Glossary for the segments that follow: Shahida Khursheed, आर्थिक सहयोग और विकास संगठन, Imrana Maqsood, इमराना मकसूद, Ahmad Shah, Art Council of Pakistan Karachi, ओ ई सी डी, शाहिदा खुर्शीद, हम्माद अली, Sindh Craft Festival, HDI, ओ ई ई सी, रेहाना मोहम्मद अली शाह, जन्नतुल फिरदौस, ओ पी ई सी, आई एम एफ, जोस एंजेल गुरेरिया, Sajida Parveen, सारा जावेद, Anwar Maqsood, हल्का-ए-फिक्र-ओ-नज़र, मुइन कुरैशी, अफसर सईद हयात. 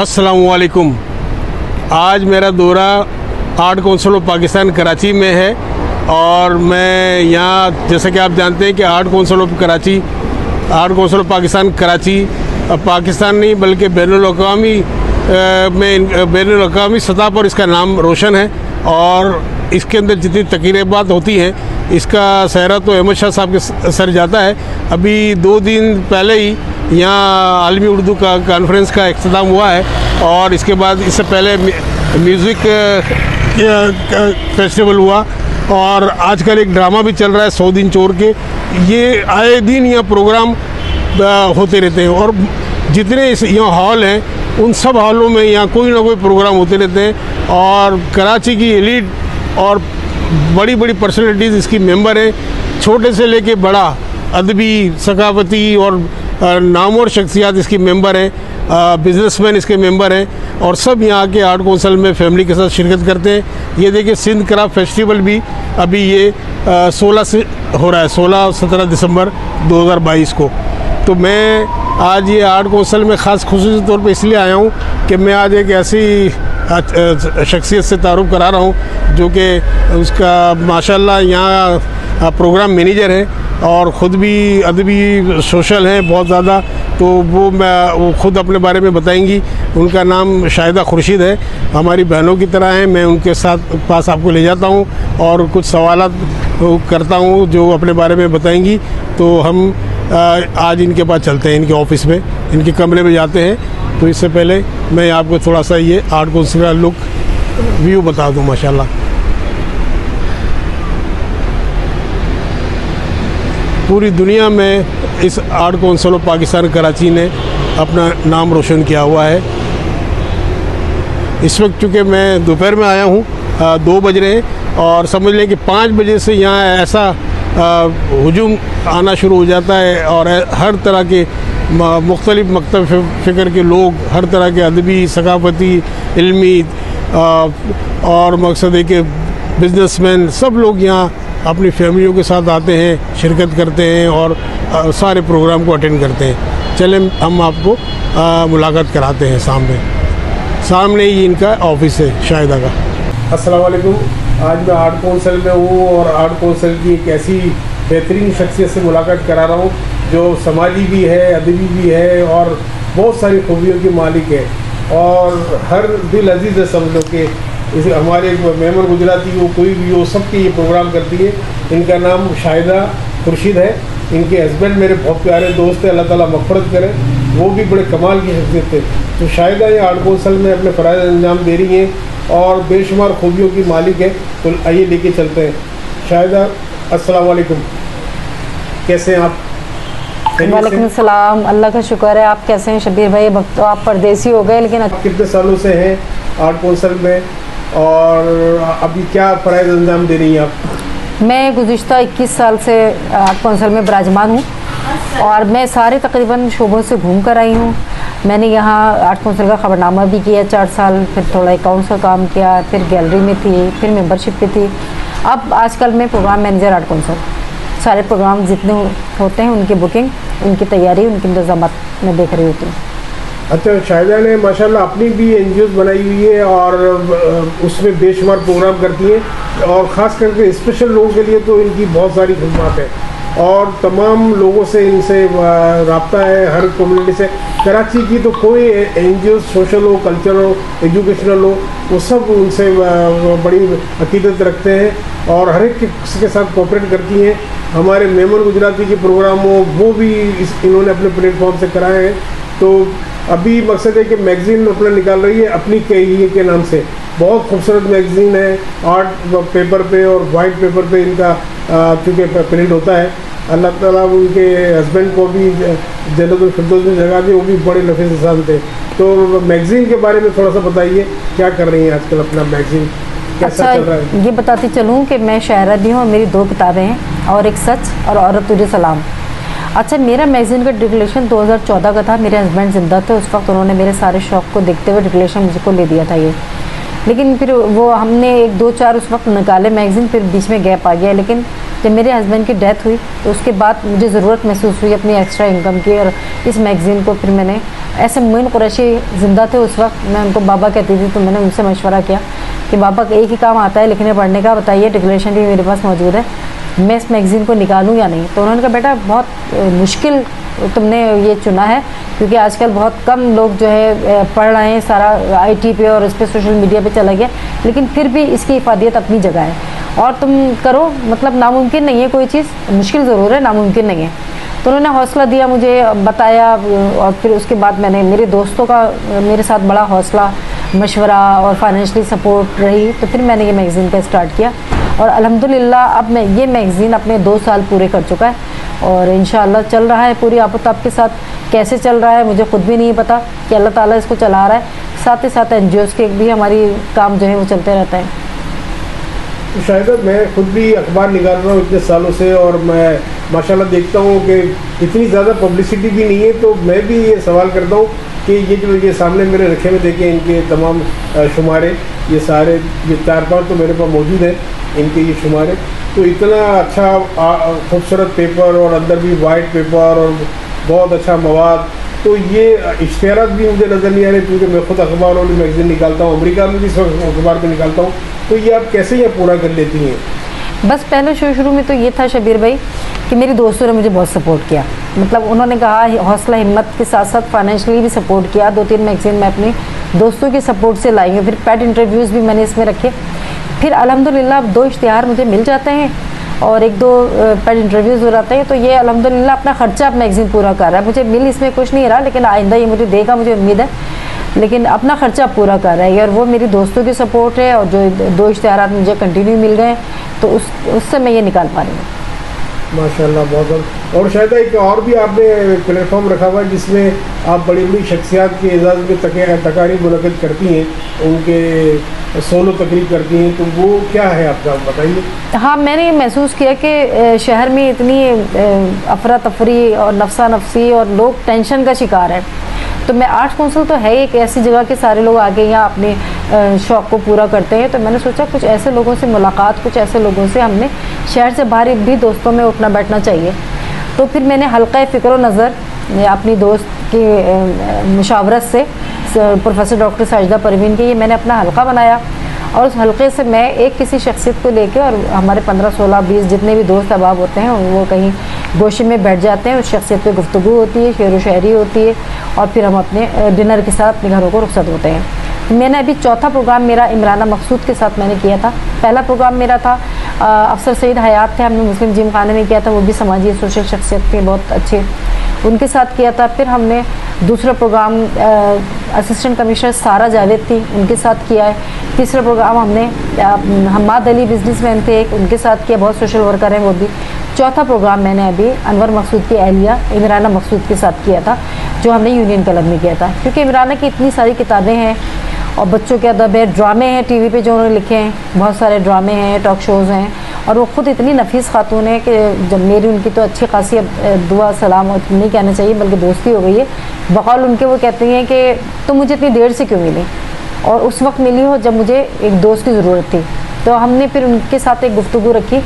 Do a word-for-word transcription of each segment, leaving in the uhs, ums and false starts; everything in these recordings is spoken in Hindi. अस्सलामुअलैकुम। आज मेरा दौरा art council of Pakistan Karachi में है और मैं यहाँ, जैसे कि आप जानते हैं कि art council of Karachi art council of Pakistan Karachi Pakistan नहीं बल्कि बैनुल-अक़वामी में बैनुल-अक़वामी सतह पर इसका नाम रोशन है और इसके अंदर जितनी तकरीबात होती हैं इसका सहरा तो अहमद शाह साहब के सर जाता है। अभी दो दिन पहले ही यहाँ आलमी उर्दू का कॉन्फ्रेंस का इख्तिताम हुआ है और इसके बाद इससे पहले म्यूज़िक फेस्टिवल हुआ और आजकल एक ड्रामा भी चल रहा है सौ दिन चोर के। ये आए दिन यहाँ प्रोग्राम होते रहते हैं और जितने इस यहाँ हॉल हैं उन सब हॉलों में यहाँ कोई ना कोई प्रोग्राम होते रहते हैं और कराची की एलीट और बड़ी बड़ी पर्सनैलिटीज़ इसकी मेंबर हैं, छोटे से लेके बड़ा अदबी सकाफती और नामवर शख्सियात इसकी मेंबर हैं, बिजनेसमैन इसके मेंबर हैं और सब यहाँ के आर्ट काउंसिल में फैमिली के साथ शिरकत करते हैं। ये देखिए सिंध क्राफ्ट फेस्टिवल भी अभी ये सोलह से हो रहा है, सोलह और सत्रह दिसंबर दो हज़ार बाईस को। तो मैं आज ये आर्ट काउंसिल में ख़ास खुसूसी तौर पे इसलिए आया हूँ कि मैं आज एक ऐसी शख्सियत से तारुफ करा रहा हूँ जो कि उसका माशाल्लाह यहाँ प्रोग्राम मैनेजर है और ख़ुद भी अदबी सोशल हैं बहुत ज़्यादा। तो वो मैं वो ख़ुद अपने बारे में बताएंगी। उनका नाम शाहिदा खुर्शीद है, हमारी बहनों की तरह हैं। मैं उनके साथ पास आपको ले जाता हूँ और कुछ सवाल करता हूँ जो अपने बारे में बताएंगी। तो हम आज इनके पास चलते हैं, इनके ऑफिस में, इनके कमरे में जाते हैं। तो इससे पहले मैं आपको थोड़ा सा ये आर्ट काउंसिल का लुक व्यू बता दूँ। माशाल्लाह पूरी दुनिया में इस art council of Pakistan Karachi ने अपना नाम रोशन किया हुआ है। इस वक्त चूँकि मैं दोपहर में आया हूँ, दो बज रहे हैं और समझ लें कि पाँच बजे से यहाँ ऐसा हुजूम आना शुरू हो जाता है और हर तरह के मुख्तलिफ मकतब फ़िक्र के लोग, हर तरह के अदबी सकाफती इल्मी और मकसद है कि बिजनेसमैन, सब लोग यहाँ अपनी फैमिलियों के साथ आते हैं, शिरकत करते हैं और आ, सारे प्रोग्राम को अटेंड करते हैं। चलें हम आपको आ, मुलाकात कराते हैं। सामने सामने ही इनका ऑफिस है शाहिदा का। अस्सलाम वालेकुम। आज मैं आर्ट काउंसिल में हूँ और आर्ट काउंसिल की एक ऐसी बेहतरीन शख्सियत से मुलाकात करा रहा हूँ जो समाजी भी है, अदबी भी है और बहुत सारी खूबियों की मालिक है और हर दिल अजीज़ है। समझ लो कि इसे हमारे मेहमान गुजराती हो, कोई भी हो, सब के ये प्रोग्राम करती है। इनका नाम शाहिदा खुर्शीद है। इनके हस्बैंड मेरे बहुत प्यारे दोस्त हैं, अल्लाह ताला मग़फ़िरत करे। वो भी बड़े कमाल की शख्सियत थे। तो शाहिदा ये आर्ट काउंसिल में अपने फ़राइज़ अंजाम दे रही हैं और बेशुमार खूबियों की मालिक है। तो आइए लेके चलते हैं। शाहिदा अस्सलाम वालेकुम, कैसे हैं आप? वालेकुम सलाम, अल्लाह का शुक्र है। आप कैसे हैं शबीर भाई? वक्त तो आप परदेसी हो गए, लेकिन आप कितने सालों से हैं आर्ट काउंसिल में और अभी क्या फ़राइज़ अंजाम दे रही हैं आप? मैं गुज़िश्ता इक्कीस साल से आर्ट काउंसिल में विराजमान हूँ और मैं सारे तकरीबन शोबों से घूम कर आई हूँ। मैंने यहाँ आर्ट काउंसिल का ख़बरनामा भी किया चार साल, फिर थोड़ा अकाउंट्स का काम किया, फिर गैलरी में थी, फिर मेंबरशिप पे थी। अब आजकल मैं प्रोग्राम मैनेजर आर्ट काउंसिल, सारे प्रोग्राम जितने होते हैं उनकी बुकिंग, उनकी तैयारी, उनके इंतजाम में देख रही होती हूँ। अच्छा, शाहिदा ने माशाल्लाह अपनी भी एन जी ओज़ बनाई हुई है और उसमें बेशुमार प्रोग्राम करती हैं और ख़ास करके स्पेशल लोगों के लिए तो इनकी बहुत सारी खिदमत है और तमाम लोगों से इनसे रब्ता है, हर कम्युनिटी से। कराची की तो कोई एन जी ओज़ सोशल हो, कल्चरल हो, एजुकेशनल हो, वो सब उनसे बड़ी अकीदत रखते हैं और हर एक के साथ कोऑपरेट करती हैं। हमारे मेमन गुजराती के प्रोग्राम हो वो भी इस इन्होंने अपने प्लेटफॉर्म से कराए हैं। तो अभी मकसद है कि मैगज़ीन अपना निकाल रही है अपनी कहिए के नाम से। बहुत खूबसूरत मैगज़ीन है, आर्ट पेपर पे और वाइट पेपर पे इनका चूँकि प्रिंट होता है। अल्लाह ताला उनके हस्बैंड को भी जन्नतुल फिरदौस में जगह दी, वो भी बड़े नफीस इंसान थे। तो मैगज़ीन के बारे में थोड़ा सा बताइए, क्या कर रही हैं आजकल, अपना मैगज़ीन कैसा अच्छा चल रहा है? ये बताती चलूँ कि मैं शायरा भी हूँ, मेरी दो किताबें हैं और एक सच और औरत तुझे सलाम। अच्छा, मेरा मैगज़ीन का डिक्लेरेशन दो हज़ार चौदह का था। मेरे हस्बैंड ज़िंदा थे उस वक्त, उन्होंने मेरे सारे शौक़ को देखते हुए डिक्लेरेशन मुझको ले दिया था ये। लेकिन फिर वो हमने एक दो चार उस वक्त निकाले मैगज़ीन, फिर बीच में गैप आ गया। लेकिन जब मेरे हस्बैंड की डेथ हुई तो उसके बाद मुझे ज़रूरत महसूस हुई अपनी एक्स्ट्रा इनकम की, और इस मैगज़ीन को फिर मैंने ऐसे मुइन कुरैशी ज़िंदा थे उस वक्त, मैं उनको बाबा कहती थी, तो मैंने उनसे मशवरा किया कि बाबा एक ही काम आता है लिखने पढ़ने का, बताइए डिक्लेरेशन भी मेरे पास मौजूद है, मैं इस मैगज़ीन को निकालूँ या नहीं। तो उन्होंने कहा बेटा बहुत मुश्किल तुमने ये चुना है, क्योंकि आजकल बहुत कम लोग जो है पढ़ रहे हैं, सारा आईटी पे और इस पर सोशल मीडिया पे चला गया, लेकिन फिर भी इसकी इफादियत अपनी जगह है और तुम करो, मतलब नामुमकिन नहीं है कोई चीज़, मुश्किल ज़रूर है, नामुमकिन नहीं है। तो उन्होंने हौसला दिया मुझे, बताया, और फिर उसके बाद मैंने मेरे दोस्तों का मेरे साथ बड़ा हौसला मशवरा और फाइनेंशली सपोर्ट रही, तो फिर मैंने ये मैगज़ीन का स्टार्ट किया और अल्हम्दुलिल्लाह अब मैं ये मैगज़ीन अपने दो साल पूरे कर चुका है और इंशाअल्लाह चल रहा है पूरी आपताप के साथ। कैसे चल रहा है मुझे खुद भी नहीं पता कि अल्लाह ताला इसको चला रहा है, साथ ही साथ एन जी ओज़ के भी हमारी काम जो है वो चलते रहता है। शाहिदा, मैं खुद भी अखबार निकाल रहा हूँ इतने सालों से और मैं माशाल्लाह देखता हूँ कि इतनी ज़्यादा पब्लिसिटी भी नहीं है, तो मैं भी ये सवाल करता हूँ कि ये जो ये सामने मेरे रखे हुए देखें इनके तमाम शुमारे, ये सारे ये चार पाँच तो मेरे पास मौजूद हैं इनके ये शुमारे, तो इतना अच्छा खूबसूरत पेपर और अंदर भी वाइट पेपर और बहुत अच्छा मवाद, तो ये इश्तेहार भी मुझे नज़र नहीं आ रहे, क्योंकि मैं खुद अखबार और मैगज़ीन निकालता हूँ, अमेरिका में भी अखबार पर निकालता हूँ, तो ये आप कैसे यह पूरा कर लेती हैं? बस पहले शुरू शुरू में तो ये था शबीर भाई कि मेरे दोस्तों ने मुझे बहुत सपोर्ट किया, मतलब उन्होंने कहा हौसला हिम्मत के साथ साथ फाइनेंशियली भी सपोर्ट किया। दो तीन मैगज़ीन मैं अपने दोस्तों के सपोर्ट से लाई हूँ, फिर पेड इंटरव्यूज़ भी मैंने इसमें रखे, फिर अल्हम्दुलिल्लाह अब दो इश्तिहार मुझे मिल जाते हैं और एक दो पेड इंटरव्यूज़ हो जाते हैं, तो ये अल्हम्दुलिल्लाह अपना ख़र्चा अब मैगज़ीन पूरा कर रहा है। मुझे मिल इसमें कुछ नहीं रहा, लेकिन आइंदा ये मुझे देगा, मुझे उम्मीद है, लेकिन अपना ख़र्चा पूरा कर रहा है और वो मेरी दोस्तों की सपोर्ट है, और जो दो इश्तिहार मुझे कंटिन्यू मिल गए तो उस उससे मैं ये निकाल पा रही हूँ माशाल्लाह बहुत। और शायद एक और भी आपने प्लेटफॉर्म रखा हुआ है जिसमें आप बड़ी बड़ी शख्सियात के एजाज़ में तकारीब मुनक़द करती हैं, उनके सोलो तकरीब करती हैं, तो वो क्या है आपका बताइए? हाँ, मैंने ये महसूस किया कि शहर में इतनी अफरा तफरी और नफसा नफसी और लोग टेंशन का शिकार है, तो मैं आर्ट काउंसिल तो है ही एक ऐसी जगह कि सारे लोग आगे यहाँ अपने शौक़ को पूरा करते हैं, तो मैंने सोचा कुछ ऐसे लोगों से मुलाकात, कुछ ऐसे लोगों से हमने शहर से बाहर भी दोस्तों में उठना बैठना चाहिए। तो फिर मैंने हल्का-ए-फिक्र-ओ-नज़र अपनी दोस्त की मुशावरत से प्रोफेसर डॉक्टर साजिदा परवीन की ये मैंने अपना हल्का बनाया, और उस हल्के से मैं एक किसी शख्सियत को लेकर, और हमारे पंद्रह सोलह बीस जितने भी दोस्त अहबाब होते हैं वो कहीं गोशे में बैठ जाते हैं, उस शख्सियत पे गुफ्तगू होती है, शेर व शायरी होती है, और फिर हम अपने डिनर के साथ अपने घरों को रुखसत होते हैं। मैंने अभी चौथा प्रोग्राम मेरा इमराना मकसूद के साथ मैंने किया था, पहला प्रोग्राम मेरा था अफसर सईद हयात थे, हमने मुस्लिम जिम खाने में किया था, वो भी समाजी सोशल शख्सियत थे बहुत अच्छे, उनके साथ किया था। फिर हमने दूसरा प्रोग्राम असिस्टेंट कमिश्नर सारा जावेद थी, उनके साथ किया है। तीसरा प्रोग्राम हमने हम्माद अली बिजनेसमैन थे एक, उनके साथ किया, बहुत सोशल वर्कर हैं वो भी। चौथा प्रोग्राम मैंने अभी अनवर मकसूद की अहलिया इमराना मकसूद के साथ किया था, जो हमने यूनियन क्लब में किया था, क्योंकि इमराना की इतनी सारी किताबें हैं और बच्चों के अदब है, ड्रामे हैं टीवी पे जो उन्होंने लिखे हैं, बहुत सारे ड्रामे हैं, टॉक शोज़ हैं, और वो ख़ुद इतनी नफीस खातून है कि जब मेरी उनकी तो अच्छी खासी दुआ सलाम नहीं कहना चाहिए बल्कि दोस्ती हो गई है। बकौल उनके वो कहती हैं कि तुम मुझे इतनी देर से क्यों मिली, और उस वक्त मिली हो जब मुझे एक दोस्त की ज़रूरत थी। तो हमने फिर उनके साथ एक गुफ्तगू रखी,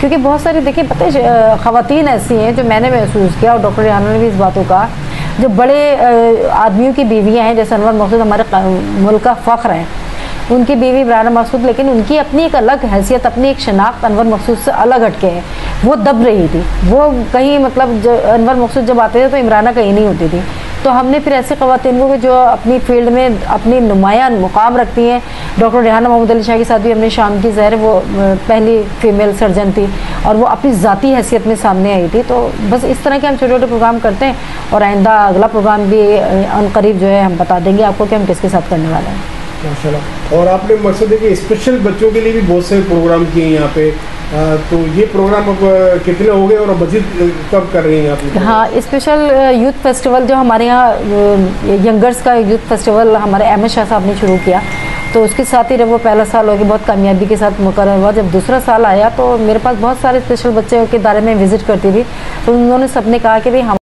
क्योंकि बहुत सारी देखिए पता है ख़वातीन ऐसी हैं जो मैंने महसूस किया, और डॉक्टर रिहाना ने भी इस बात को कहा, जो बड़े आदमियों की बीवियां हैं, जैसे अनवर मकसूद हमारे मुल्क का फ़ख्र हैं, उनकी बीवी इमराना मकसूद, लेकिन उनकी अपनी एक अलग हैसियत, अपनी एक शनाख्त अनवर मकसूद से अलग हटके है, वो दब रही थी, वो कहीं मतलब अनवर मकसूद जब आते थे तो इमराना कहीं नहीं होती थी। तो हमने फिर ऐसे ख़वातीन को जो अपनी फील्ड में अपनी नुमाया मुकाम रखती हैं, डॉक्टर रेहाना मोहम्मद अली शाह के साथ भी हमने शाम की जहर, वो पहली फ़ीमेल सर्जन थी और वो अपनी ज़ाती हैसियत में सामने आई थी। तो बस इस तरह के हम छोटे छोटे प्रोग्राम करते हैं, और आइंदा अगला प्रोग्राम भी अनकरीब जो है हम बता देंगे आपको कि हम किसके साथ करने वाले हैं माशाल्लाह। और आपने मकसद है कि स्पेशल बच्चों के लिए भी बहुत से प्रोग्राम किए हैं यहाँ पे, तो ये प्रोग्राम अब कितने हो गए और मज़ीद कब कर रही हैं आप? हाँ, स्पेशल यूथ फेस्टिवल जो हमारे यहाँ यंगर्स का यूथ फेस्टिवल हमारे अहमद शाह साहब ने शुरू किया, तो उसके साथ ही जब वो पहला साल हो गया बहुत कामयाबी के साथ मुकर्रर हुआ, जब दूसरा साल आया तो मेरे पास बहुत सारे स्पेशल बच्चे के दायरे में विज़िट करती थी, तो उन्होंने सबने कहा कि भाई